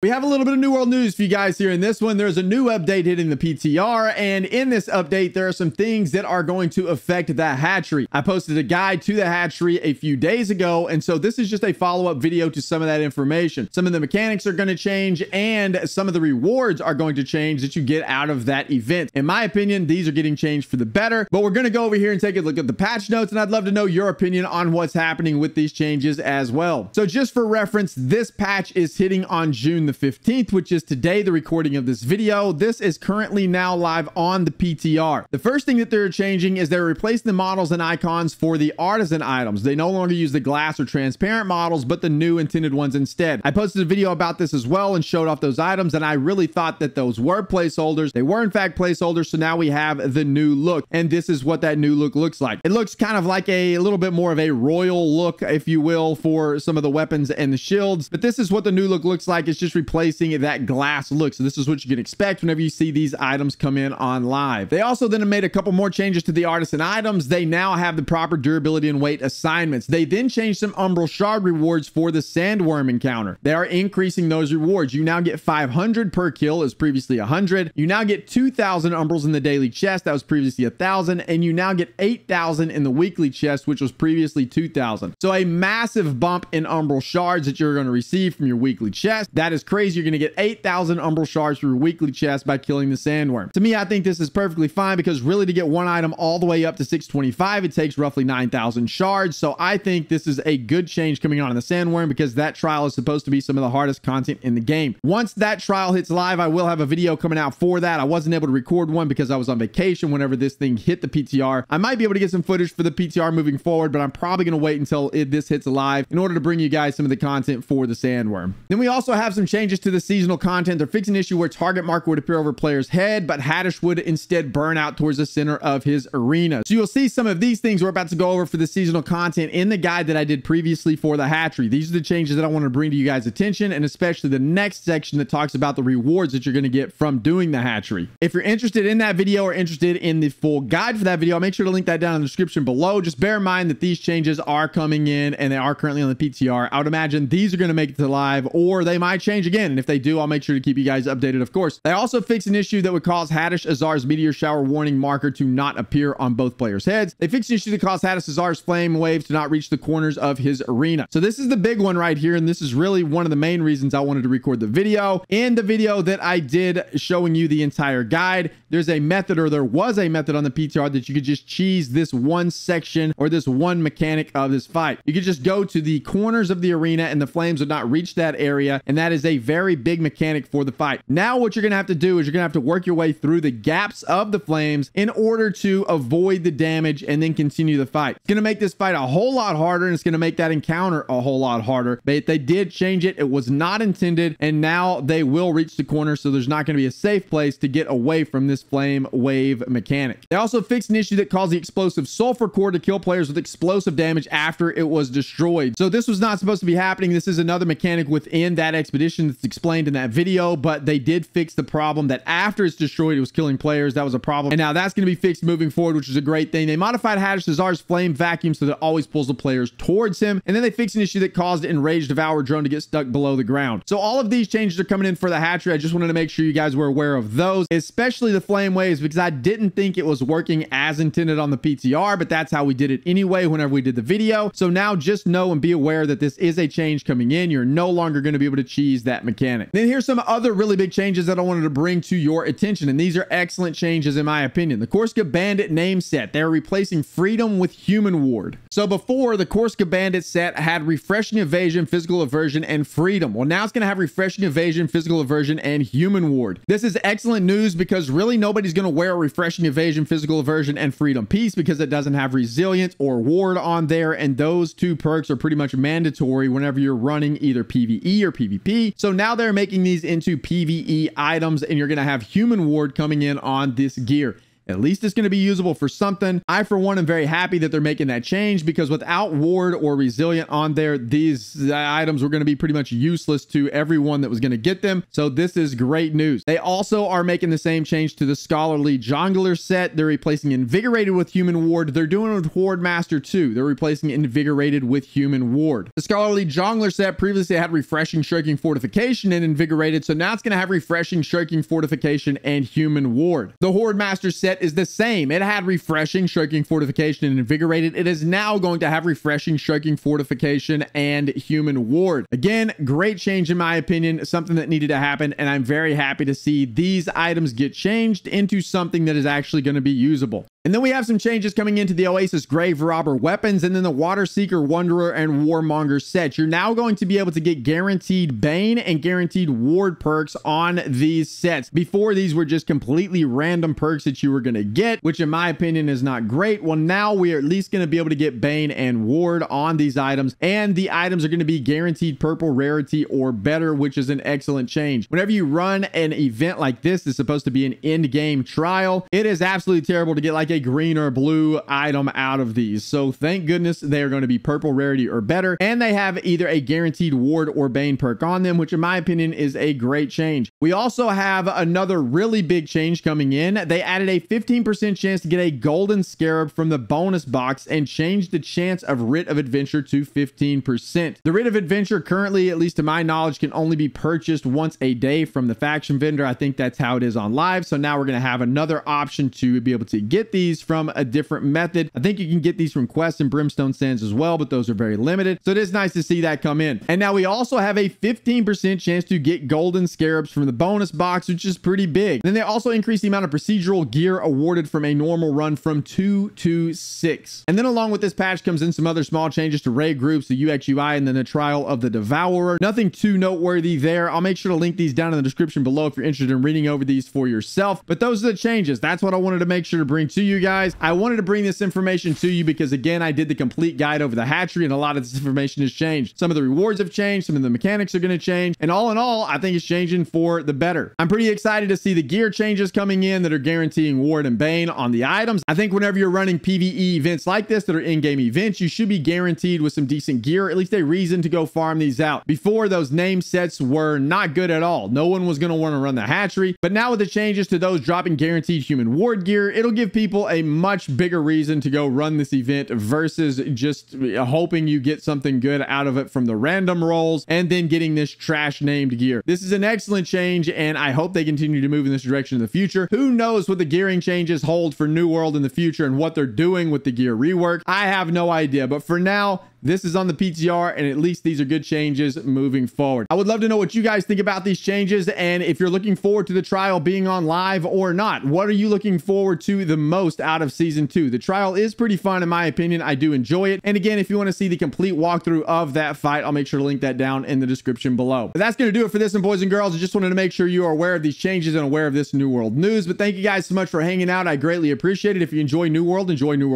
We have a little bit of New World news for you guys here. In this one, there's a new update hitting the PTR, and in this update, there are some things that are going to affect the hatchery. I posted a guide to the hatchery a few days ago, and so this is just a follow-up video to some of that information. Some of the mechanics are going to change, and some of the rewards are going to change that you get out of that event. In my opinion, these are getting changed for the better, but we're going to go over here and take a look at the patch notes, and I'd love to know your opinion on what's happening with these changes as well. So just for reference, this patch is hitting on June the 15th, which is today, the recording of this video. This is currently now live on the PTR. The first thing that they're changing is they're replacing the models and icons for the artisan items. They no longer use the glass or transparent models, but the new intended ones instead. I posted a video about this as well and showed off those items, and I really thought that those were placeholders. They were in fact placeholders. So now we have the new look, and this is what that new look looks like. It looks kind of like a little bit more of a royal look, if you will, for some of the weapons and the shields, but this is what the new look looks like. It's just replacing that glass look. So this is what you can expect whenever you see these items come in on live. They also then made a couple more changes to the artisan items. They now have the proper durability and weight assignments. They then changed some umbral shard rewards for the sandworm encounter. They are increasing those rewards. You now get 500 per kill, as previously 100. You now get 2,000 umbrals in the daily chest. That was previously 1,000, and you now get 8,000 in the weekly chest, which was previously 2,000. So a massive bump in umbral shards that you're going to receive from your weekly chest. That is crazy. You're going to get 8,000 umbral shards through weekly chest by killing the sandworm. To me, I think this is perfectly fine, because really to get one item all the way up to 625, it takes roughly 9,000 shards. So I think this is a good change coming on in the sandworm, because that trial is supposed to be some of the hardest content in the game. Once that trial hits live, I will have a video coming out for that. I wasn't able to record one because I was on vacation whenever this thing hit the PTR. I might be able to get some footage for the PTR moving forward, but I'm probably going to wait until this hits live in order to bring you guys some of the content for the sandworm. Then we also have some changes to the seasonal content. They're fixing an issue where target marker would appear over player's head, but Hadish would instead burn out towards the center of his arena. So you'll see some of these things we're about to go over for the seasonal content in the guide that I did previously for the hatchery. These are the changes that I want to bring to you guys' attention, and especially the next section that talks about the rewards that you're going to get from doing the hatchery. If you're interested in that video or interested in the full guide for that video, I'll make sure to link that down in the description below. Just bear in mind that these changes are coming in and they are currently on the PTR. I would imagine these are going to make it to live, or they might change again, and if they do, I'll make sure to keep you guys updated. Of course, they also fixed an issue that would cause Hadish Azar's meteor shower warning marker to not appear on both players' heads. They fixed an issue that caused Hadish Azar's flame waves to not reach the corners of his arena. So this is the big one right here, and this is really one of the main reasons I wanted to record the video. In the video that I did showing you the entire guide, there's a method, or there was a method on the PTR that you could just cheese this one section or this one mechanic of this fight. You could just go to the corners of the arena and the flames would not reach that area, and that is a very big mechanic for the fight. Now what you're going to have to do is you're going to have to work your way through the gaps of the flames in order to avoid the damage and then continue the fight. It's going to make this fight a whole lot harder, and it's going to make that encounter a whole lot harder. But they did change it. It was not intended, and now they will reach the corner, so there's not going to be a safe place to get away from this flame wave mechanic. They also fixed an issue that caused the explosive sulfur core to kill players with explosive damage after it was destroyed. So this was not supposed to be happening. This is another mechanic within that expedition that's explained in that video, but they did fix the problem that after it's destroyed, it was killing players. That was a problem, and now that's going to be fixed moving forward, which is a great thing. They modified Hadish Azar's flame vacuum so that it always pulls the players towards him, and then they fixed an issue that caused Enraged Devourer drone to get stuck below the ground. So all of these changes are coming in for the hatchery. I just wanted to make sure you guys were aware of those, especially the flame waves, because I didn't think it was working as intended on the PTR, but that's how we did it anyway whenever we did the video. So now just know and be aware that this is a change coming in. You're no longer going to be able to cheese that mechanic. Then here's some other really big changes that I wanted to bring to your attention, and these are excellent changes in my opinion. The Corska Bandit name set, they're replacing Freedom with Human Ward. So before, the Corska Bandit set had Refreshing Evasion, Physical Aversion, and Freedom. Well, now it's going to have Refreshing Evasion, Physical Aversion, and Human Ward. This is excellent news, because really nobody's going to wear a Refreshing Evasion, Physical Aversion, and Freedom piece because it doesn't have Resilience or Ward on there, and those two perks are pretty much mandatory whenever you're running either PvE or PvP. So now they're making these into PvE items, and you're going to have Human Ward coming in on this gear. At least it's going to be usable for something. I, for one, am very happy that they're making that change, because without Ward or Resilient on there, these items were going to be pretty much useless to everyone that was going to get them. So this is great news. They also are making the same change to the Scholarly Jongleur set. They're replacing Invigorated with Human Ward. They're doing it with Horde Master too. They're replacing Invigorated with Human Ward. The Scholarly Jongleur set previously had Refreshing, Shirking, Fortification, and Invigorated. So now it's going to have Refreshing, Shirking, Fortification, and Human Ward. The Horde Master set is the same. It had Refreshing, Shirking, Fortification, and Invigorated. It is now going to have Refreshing, Shirking, Fortification, and Human Ward. Again, great change in my opinion, something that needed to happen, and I'm very happy to see these items get changed into something that is actually going to be usable. And then we have some changes coming into the Oasis Grave Robber weapons, and then the Water Seeker, Wanderer, and Warmonger set. You're now going to be able to get guaranteed Bane and guaranteed Ward perks on these sets. Before, these were just completely random perks that you were going to get, which in my opinion is not great. Well, now we are at least going to be able to get Bane and Ward on these items, and the items are going to be guaranteed purple rarity or better, which is an excellent change. Whenever you run an event like this, it's supposed to be an end-game trial. It is absolutely terrible to get like a green or blue item out of these. So thank goodness they are going to be purple rarity or better, and they have either a guaranteed Ward or Bane perk on them, which in my opinion is a great change. We also have another really big change coming in. They added a 15% chance to get a Golden Scarab from the bonus box and changed the chance of Writ of Adventure to 15%. The Writ of Adventure currently, at least to my knowledge, can only be purchased once a day from the faction vendor. I think that's how it is on live. So now we're going to have another option to be able to get these from a different method. I think you can get these from quests and Brimstone Sands as well, but those are very limited. So it is nice to see that come in. And now we also have a 15% chance to get Golden Scarabs from the bonus box, which is pretty big. Then they also increased the amount of procedural gear awarded from a normal run from 2 to 6. And then along with this patch comes in some other small changes to raid groups, the UX UI, and then the Trial of the Devourer. Nothing too noteworthy there. I'll make sure to link these down in the description below if you're interested in reading over these for yourself. But those are the changes. That's what I wanted to make sure to bring to you guys. I wanted to bring this information to you because, again, I did the complete guide over the Hatchery, and a lot of this information has changed. Some of the rewards have changed, some of the mechanics are going to change, and all in all, I think it's changing for the better. I'm pretty excited to see the gear changes coming in that are guaranteeing Ward and Bane on the items. I think whenever you're running PvE events like this that are in-game events, you should be guaranteed with some decent gear, at least a reason to go farm these out. Before, those name sets were not good at all. No one was going to want to run the Hatchery, but now with the changes to those dropping guaranteed Human Ward gear, it'll give people a much bigger reason to go run this event versus just hoping you get something good out of it from the random rolls and then getting this trash named gear. This is an excellent change, and I hope they continue to move in this direction in the future. Who knows what the gearing changes hold for New World in the future and what they're doing with the gear rework? I have no idea, but for now, this is on the PTR, and at least these are good changes moving forward. I would love to know what you guys think about these changes, and if you're looking forward to the trial being on live or not. What are you looking forward to the most out of Season 2? The trial is pretty fun, in my opinion. I do enjoy it. And again, if you want to see the complete walkthrough of that fight, I'll make sure to link that down in the description below. But that's going to do it for this one, boys and girls. I just wanted to make sure you are aware of these changes and aware of this New World news. But thank you guys so much for hanging out. I greatly appreciate it. If you enjoy New World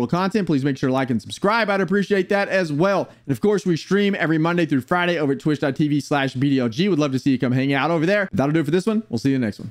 content, please make sure to like and subscribe. I'd appreciate that as well. And of course, we stream every Monday through Friday over at twitch.tv/BDLG. Would love to see you come hang out over there. That'll do it for this one. We'll see you in the next one.